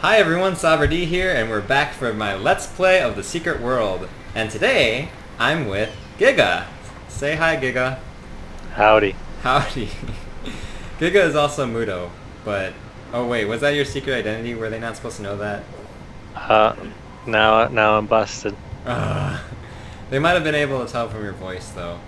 Hi everyone, Saber D here, and we're back for my Let's Play of The Secret World. And today, I'm with Giga. Say hi, Giga. Howdy. Howdy. Giga is also Mudo, but... Oh wait, was that your secret identity? Were they not supposed to know that? Now I'm busted. They might have been able to tell from your voice, though.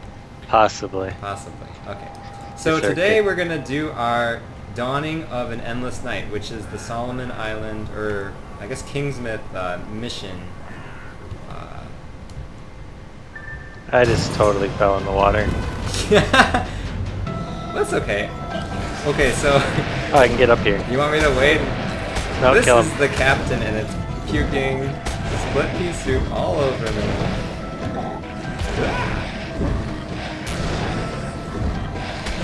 Possibly. Possibly, okay. So today we're gonna do our Dawning of an Endless Night, which is the Solomon Island, or I guess Kingsmith mission. I just totally fell in the water. That's okay. Okay, so... Oh, I can get up here. You want me to wait? No, this kill him. This is the captain, and it's puking split pea soup all over me.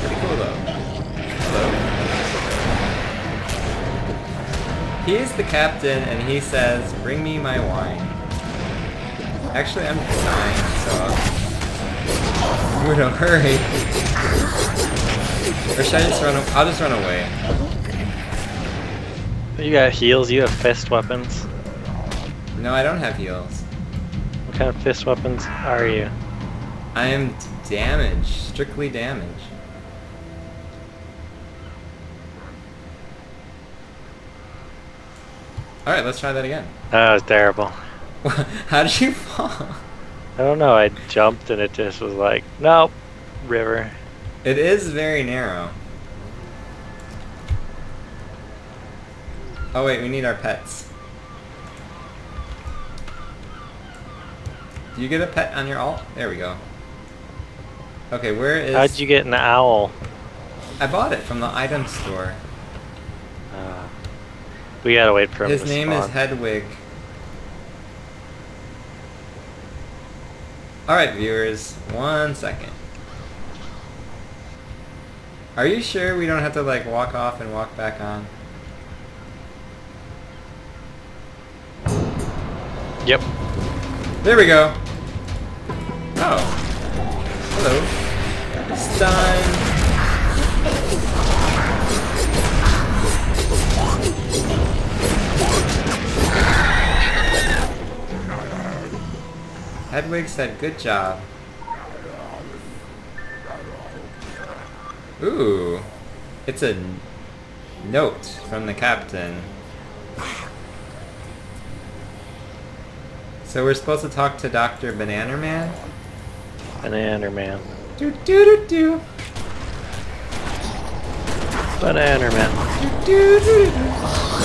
Pretty cool, though. Hello. He's the captain, and he says, "Bring me my wine." Actually, I'm dying, so Mudo, hurry! Or should I just run? I'll just run away. You got heals. You have fist weapons. No, I don't have heals. What kind of fist weapons are you? I am damage, strictly damage. Alright, let's try that again. That was terrible. How did you fall? I don't know, I jumped and it just was like, nope, river. It is very narrow. Oh wait, we need our pets. Do you get a pet on your alt? There we go. Okay, where is... How'd you get an owl? I bought it from the item store. We gotta wait for him to spawn. His name is Hedwig. Alright viewers, one second. Are you sure we don't have to like walk off and walk back on? Yep. There we go. Oh. Hello. Stun. Hedwig said, "Good job." Ooh, it's a note from the captain. So we're supposed to talk to Dr. Banana Man. Banana Man. Do do do do. Banana Man. Do do do do.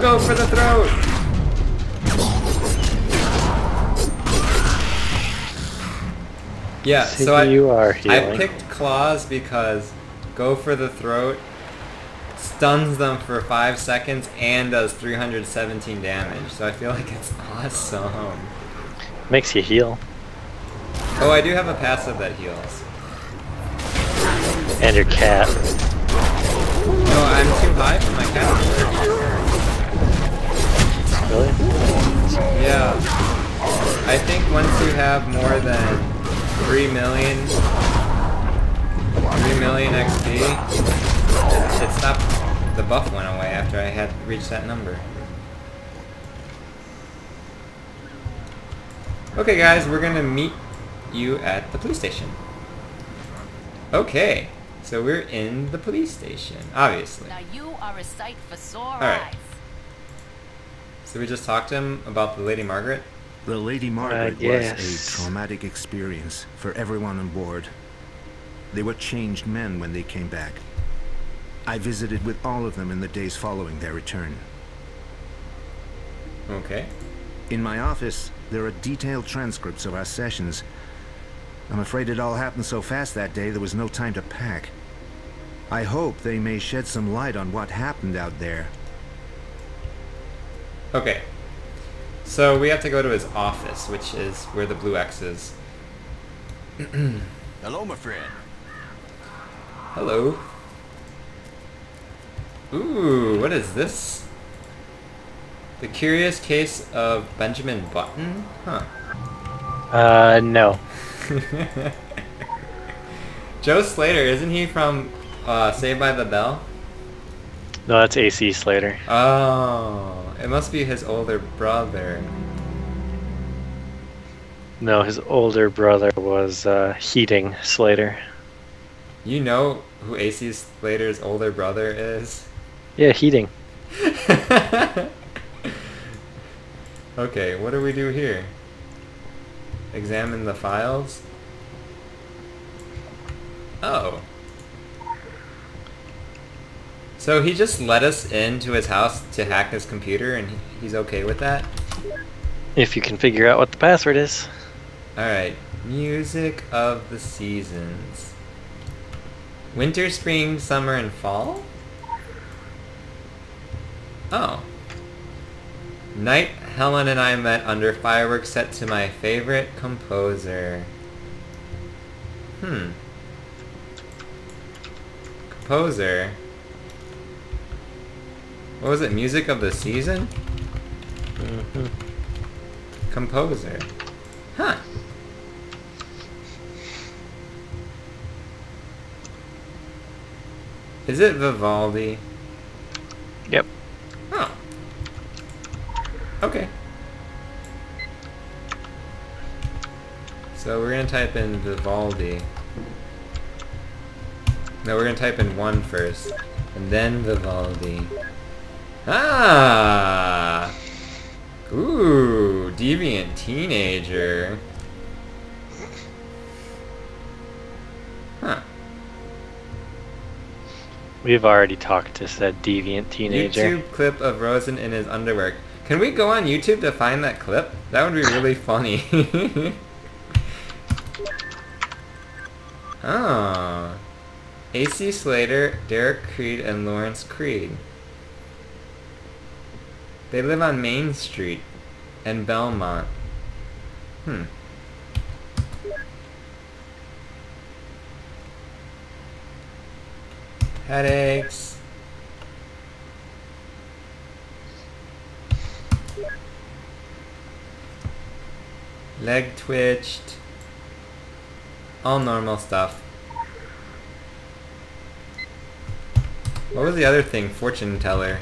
Go for the throat! Yeah, so I picked claws because go for the throat stuns them for 5 seconds and does 317 damage, so I feel like it's awesome. Makes you heal. Oh, I do have a passive that heals. And your cat. No, I'm too high for my cat. Really? Yeah. I think once you have more than 3 million XP, it stopped. The buff went away after I had reached that number. Okay guys, we're gonna meet you at the police station. Okay, so we're in the police station, obviously. Now you are a sight for sore eyes. Did we just talk to him about the Lady Margaret? The Lady Margaret was a traumatic experience for everyone on board. They were changed men when they came back. I visited with all of them in the days following their return. Okay. In my office, there are detailed transcripts of our sessions. I'm afraid it all happened so fast that day there was no time to pack. I hope they may shed some light on what happened out there. Okay, so we have to go to his office, which is where the blue X is. Hello, my friend. Hello. Ooh, what is this? The Curious Case of Benjamin Button? Huh. No. Joe Slater, isn't he from Saved by the Bell? No, that's A.C. Slater. Oh, it must be his older brother. No, his older brother was Heating Slater. You know who A.C. Slater's older brother is? Yeah, Heating. Okay, what do we do here? Examine the files? Oh. So he just let us into his house to hack his computer and he's okay with that? If you can figure out what the password is. Alright, music of the seasons. Winter, spring, summer, and fall? Oh. Night, Helen and I met under fireworks set to my favorite composer. Hmm. Composer? What was it? Music of the season? Mm-hmm. Composer. Huh. Is it Vivaldi? Yep. Oh. Okay. So we're gonna type in Vivaldi. No, we're gonna type in 1 first, and then Vivaldi. Ah! Ooh, Deviant Teenager. Huh. We've already talked to said Deviant Teenager. YouTube clip of Rosen in his underwear. Can we go on YouTube to find that clip? That would be really funny. Oh. A.C. Slater, Derrick Creed, and Lawrence Creed. They live on Main Street and Belmont. Hmm. Headaches. Leg twitched. All normal stuff. What was the other thing? Fortune teller.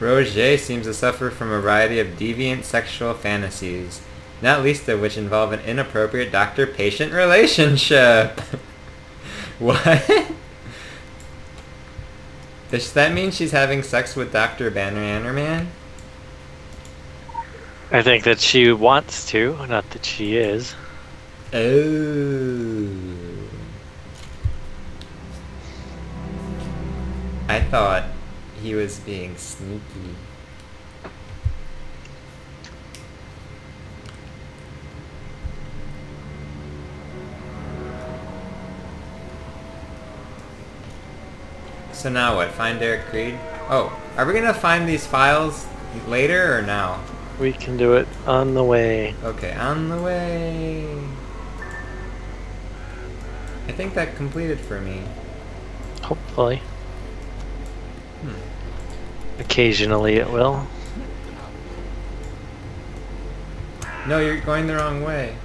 Roger seems to suffer from a variety of deviant sexual fantasies, not least of which involve an inappropriate doctor-patient relationship. What? Does that mean she's having sex with Dr. Bannerman? I think that she wants to, not that she is. Oh. I thought he was being sneaky. So now what? Find Derrick Creed? Oh, are we gonna find these files later or now? We can do it on the way. Okay, on the way. I think that completed for me. Hopefully. Occasionally it will. No, you're going the wrong way.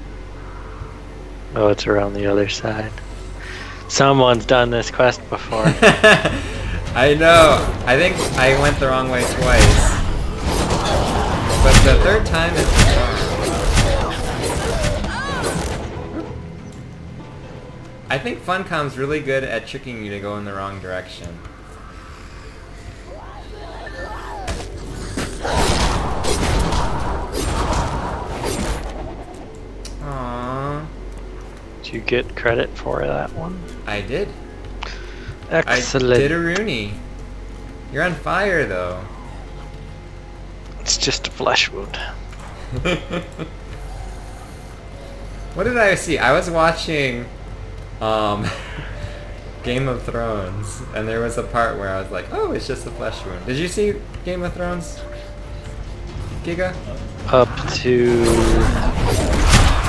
Oh, it's around the other side. Someone's done this quest before. I know. I think I went the wrong way twice. But the third time is wrong. I think Funcom's really good at tricking you to go in the wrong direction. You get credit for that one? I did. Excellent. I did a Rooney. You're on fire though. It's just a flesh wound. What did I see? I was watching Game of Thrones and there was a part where I was like, oh, it's just a flesh wound. Did you see Game of Thrones? Giga? Up to...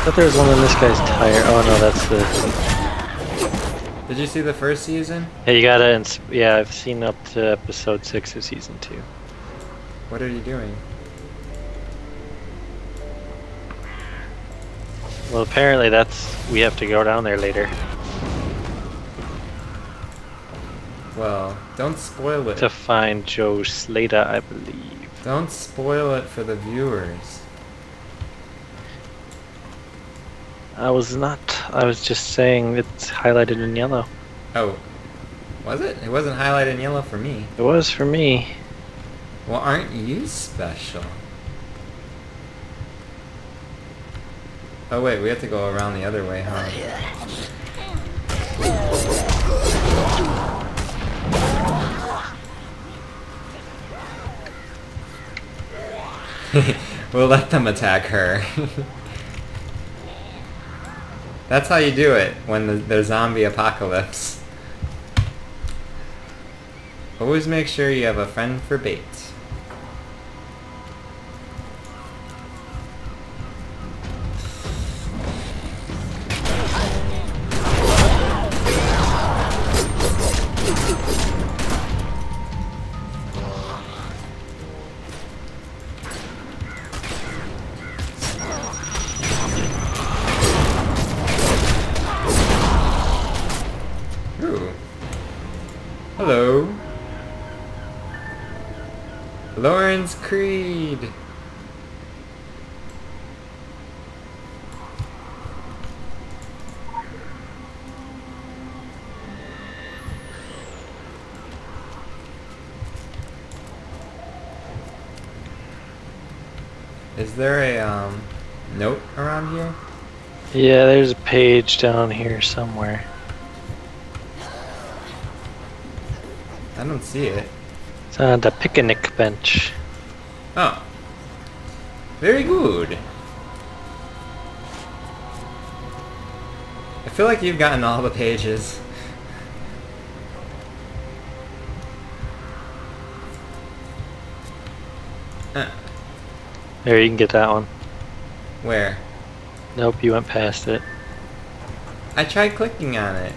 I thought there was one on this guy's tire. Oh no, that's the... Did you see the first season? Yeah, you gotta... Yeah, I've seen up to episode 6 of season 2. What are you doing? Well, apparently that's... we have to go down there later. Well, don't spoil it. To find Joe Slater, I believe. Don't spoil it for the viewers. I was not. I was just saying it's highlighted in yellow. Oh. Was it? It wasn't highlighted in yellow for me. It was for me. Well, aren't you special? Oh wait, we have to go around the other way, huh? We'll let them attack her. That's how you do it when there's zombie apocalypse. Always make sure you have a friend for bait. Lawrence Creed! Is there a note around here? Yeah, there's a page down here somewhere. I don't see it. It's on the picnic bench. Oh. Very good. I feel like you've gotten all the pages. There, you can get that one. Where? Nope, you went past it. I tried clicking on it.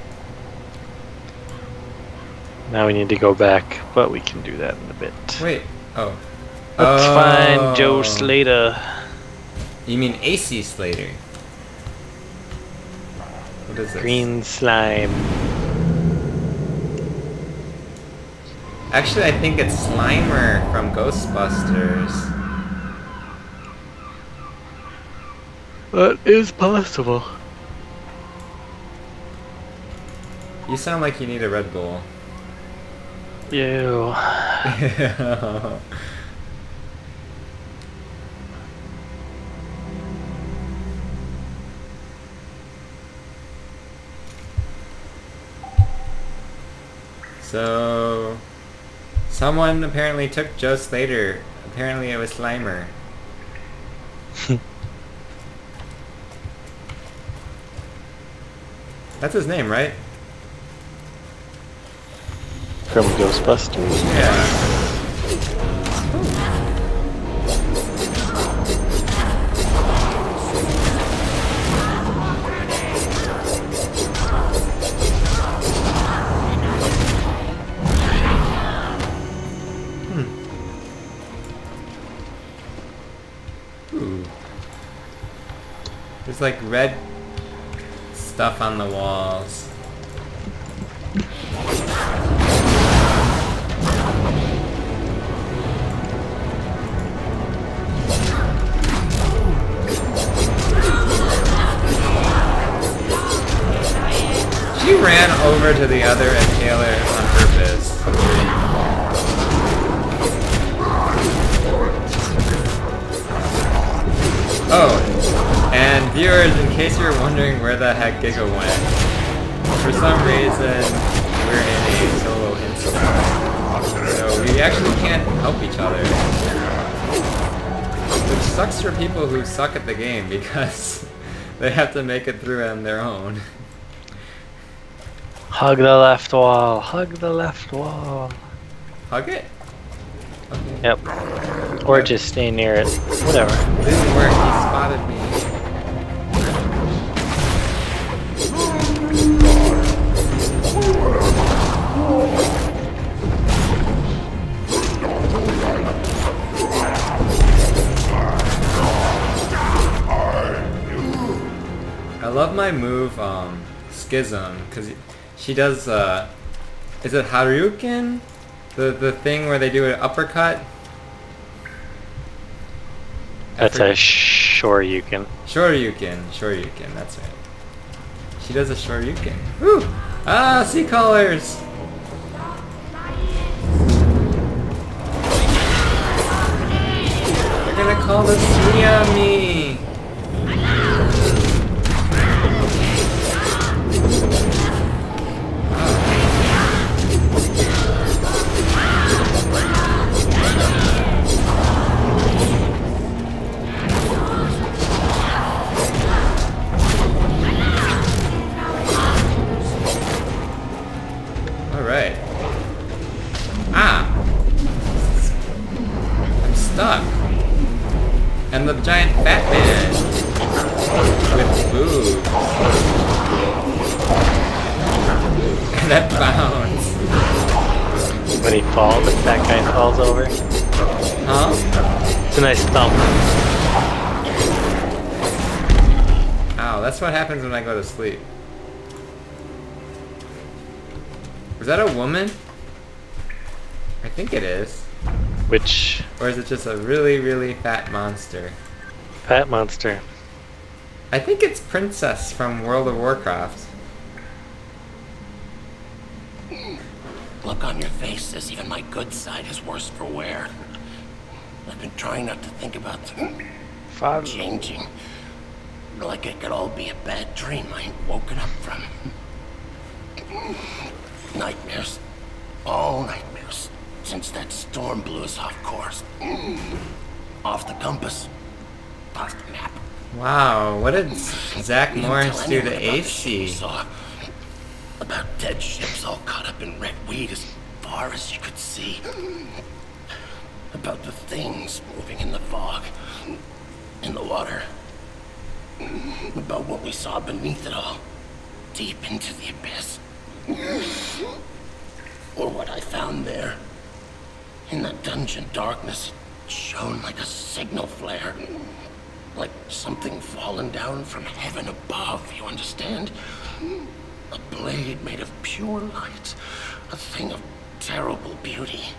Now we need to go back, but we can do that in a bit. Wait, oh. Let's find Joe Slater. You mean A.C. Slater? What is this? Green slime. Actually, I think it's Slimer from Ghostbusters. That is possible. You sound like you need a Red Bull. Ew. So, someone apparently took Joe Slater. Apparently it was Slimer. That's his name, right? From Ghostbusters. Yeah. Hmm. Ooh. There's like red stuff on the walls. She ran over to the other and Taylor on purpose. Oh, and viewers, in case you're wondering where the heck Giga went, for some reason we're in a solo install, so we actually can't help each other. Which sucks for people who suck at the game because they have to make it through on their own. Hug the left wall. Hug the left wall. Hug it? Okay. Yep. Or just stay near it. Whatever. This is where he spotted me. my move, Schism, because she does, is it Shoryuken? The thing where they do an uppercut? That's a Shoryuken. Shoryuken, that's right. She does a Shoryuken. Woo! Ah, sea colors! They're gonna call this Yami! And the giant Batman with boobs. And that bounce. When he falls, if that guy falls over. Huh? It's a nice thump. Ow, that's what happens when I go to sleep. Was that a woman? I think it is. Which... or is it just a really, really fat monster? Fat monster. I think it's Princess from World of Warcraft. Look on your face says even my good side is worse for wear. I've been trying not to think about changing. Like it could all be a bad dream I ain't woken up from. Nightmares. All nightmares. Since that storm blew us off course. Off the compass. Off the map. Wow, what did Zach Morris do to AC? About dead ships all caught up in red weed as far as you could see. About the things moving in the fog. In the water. About what we saw beneath it all. Deep into the abyss. Or what I found there. In the dungeon darkness, it shone like a signal flare. Like something fallen down from heaven above, you understand? A blade made of pure light. A thing of terrible beauty.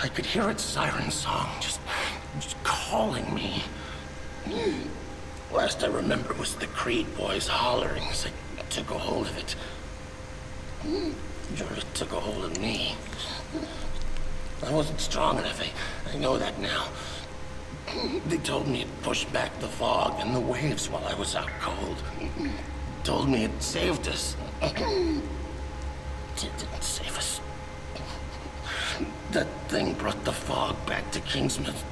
I could hear its siren song just calling me. Last I remember was the Creed boys hollering as I took a hold of it. Or it took a hold of me. I wasn't strong enough, I know that now. They told me it pushed back the fog and the waves while I was out cold. Told me it saved us. It didn't save us. That thing brought the fog back to Kingsmith.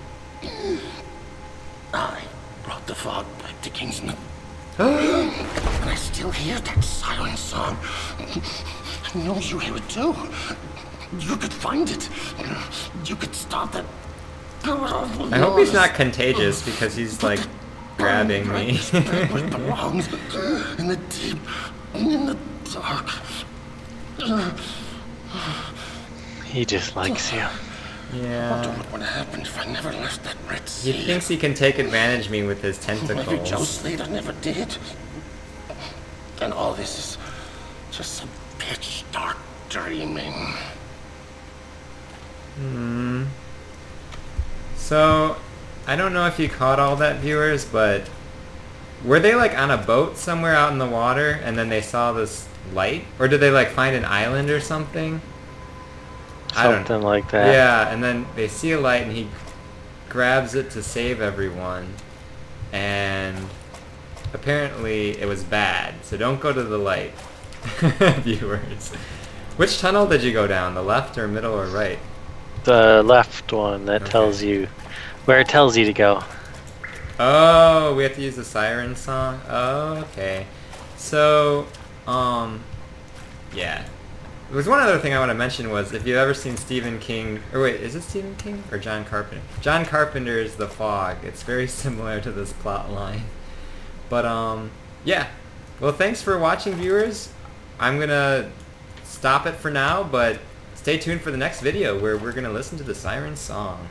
I brought the fog back to Kingsmith. And I still hear that siren song. I know you hear it too. You could find it. You could stop it. I hope he's not contagious because he's like grabbing me. Belongs in the deep, in the dark. He just likes you. Yeah. I wonder what would have happened if I never left that red sea. He thinks he can take advantage of me with his tentacles. Maybe Joe Slater never did. And all this is just some pitch dark dreaming. Hmm. So, I don't know if you caught all that, viewers, but were they like on a boat somewhere out in the water and then they saw this light? Or did they like find an island or something? Something like that. Yeah, and then they see a light and he grabs it to save everyone. And apparently it was bad, so don't go to the light, viewers. Which tunnel did you go down? The left or middle or right? The left one that tells you where it tells you to go. Oh, we have to use the siren song? Oh, okay. So, yeah. There was one other thing I want to mention was if you've ever seen Stephen King, or wait, is it Stephen King or John Carpenter? John Carpenter's The Fog. It's very similar to this plot line. But, yeah. Well, thanks for watching, viewers. I'm gonna stop it for now, but stay tuned for the next video where we're gonna listen to the siren song.